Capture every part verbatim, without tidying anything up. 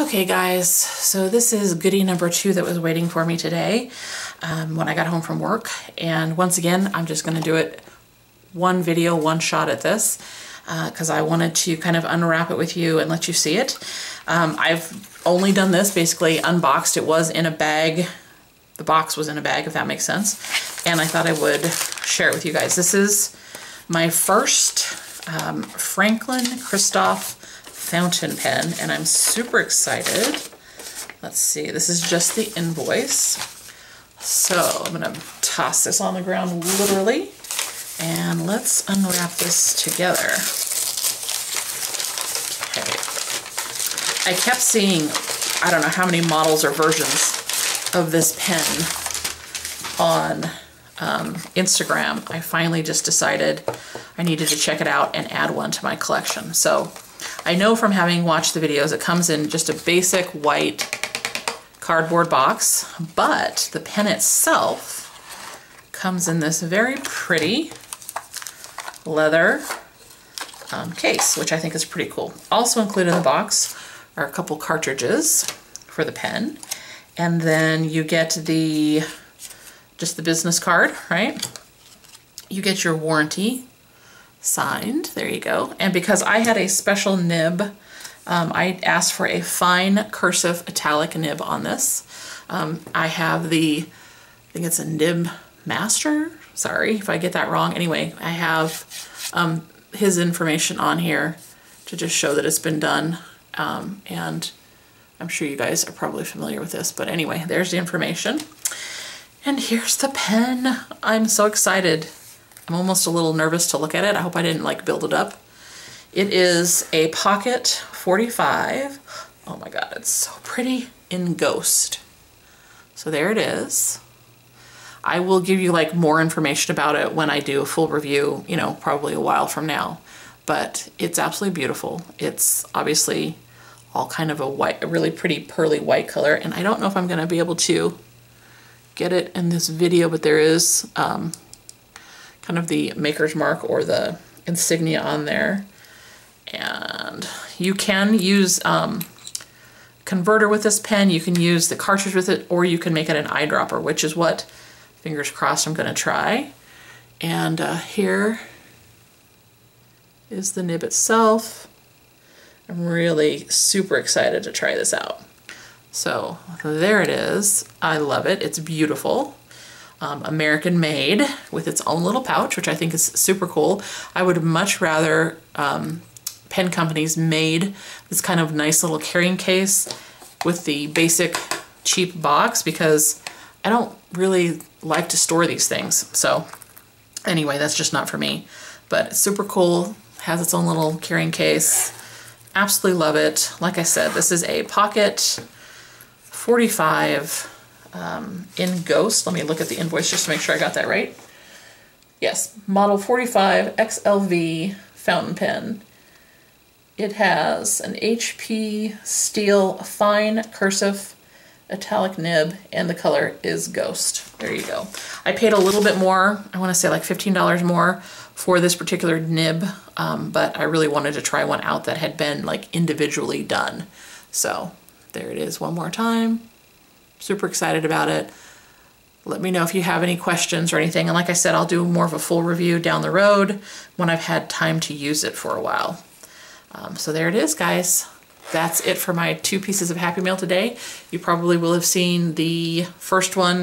Okay guys, so this is goodie number two that was waiting for me today um, when I got home from work. And once again, I'm just gonna do it one video, one shot at this, because uh, I wanted to kind of unwrap it with you and let you see it. Um, I've only done this basically unboxed. It was in a bag. The box was in a bag, if that makes sense. And I thought I would share it with you guys. This is my first um, Franklin Christoph fountain pen, and I'm super excited. Let's see, this is just the invoice. So I'm gonna toss this on the ground literally, and let's unwrap this together. Okay. I kept seeing, I don't know how many models or versions of this pen on um, Instagram. I finally just decided I needed to check it out and add one to my collection. So I know from having watched the videos, it comes in just a basic white cardboard box, but the pen itself comes in this very pretty leather um, case, which I think is pretty cool. Also included in the box are a couple cartridges for the pen, and then you get the, just the business card, right? You get your warranty signed, there you go. And because I had a special nib, um, I asked for a fine cursive italic nib on this. Um, I have the, I think it's a Nib Master, sorry if I get that wrong. Anyway, I have um, his information on here to just show that it's been done. Um, and I'm sure you guys are probably familiar with this, but anyway, there's the information. And here's the pen. I'm so excited. I'm almost a little nervous to look at it. I hope I didn't like build it up. It is a Pocket forty-five. Oh my God, it's so pretty, in Ghost. So there it is. I will give you like more information about it when I do a full review, you know, probably a while from now, but it's absolutely beautiful. It's obviously all kind of a white, a really pretty pearly white color. And I don't know if I'm gonna be able to get it in this video, but there is, um, kind of the maker's mark or the insignia on there. And you can use um, converter with this pen, you can use the cartridge with it, or you can make it an eyedropper, which is what, fingers crossed, I'm gonna try. And uh, here is the nib itself. I'm really super excited to try this out. So there it is, I love it, it's beautiful. Um, American made with its own little pouch, which I think is super cool. I would much rather um, pen companies made this kind of nice little carrying case with the basic cheap box, because I don't really like to store these things. So anyway, that's just not for me, but it's super cool. Has its own little carrying case. Absolutely love it. Like I said, this is a Pocket forty-five Um, in Ghost. Let me look at the invoice just to make sure I got that right. Yes, Model forty-five X L V fountain pen. It has an H P Steel fine cursive italic nib, and the color is Ghost. There you go. I paid a little bit more, I want to say like fifteen dollars more for this particular nib, um, but I really wanted to try one out that had been like individually done. So there it is one more time. Super excited about it. Let me know if you have any questions or anything. And like I said, I'll do more of a full review down the road when I've had time to use it for a while. Um, so there it is, guys. That's it for my two pieces of Happy Mail today. You probably will have seen the first one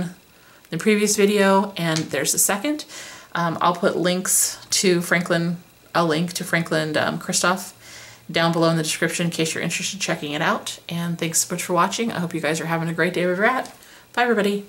in the previous video, and there's the second. Um, I'll put links to Franklin, a link to Franklin um, Christoph down below in the description in case you're interested in checking it out. And thanks so much for watching. I hope you guys are having a great day wherever you're at. Bye everybody.